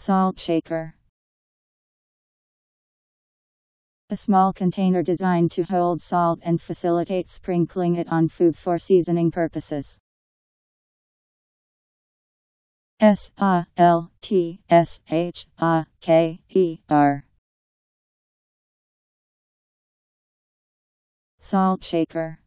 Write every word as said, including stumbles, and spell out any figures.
Salt shaker. A small container designed to hold salt and facilitate sprinkling it on food for seasoning purposes. S A L T S H A K E R. Salt shaker.